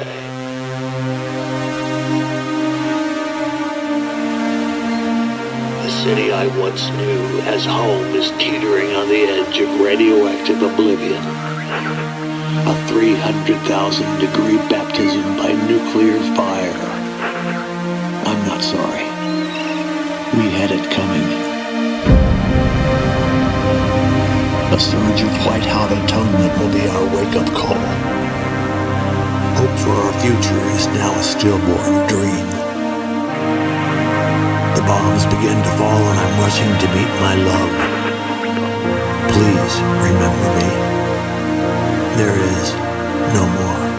The city I once knew as home is teetering on the edge of radioactive oblivion. A 300,000-degree baptism by nuclear fire. I'm not sorry. We had it coming. A surge of white-hot atonement will be our wake-up call. Hope for our future is now a stillborn dream. The bombs begin to fall and I'm rushing to meet my love. Please remember me. There is no more.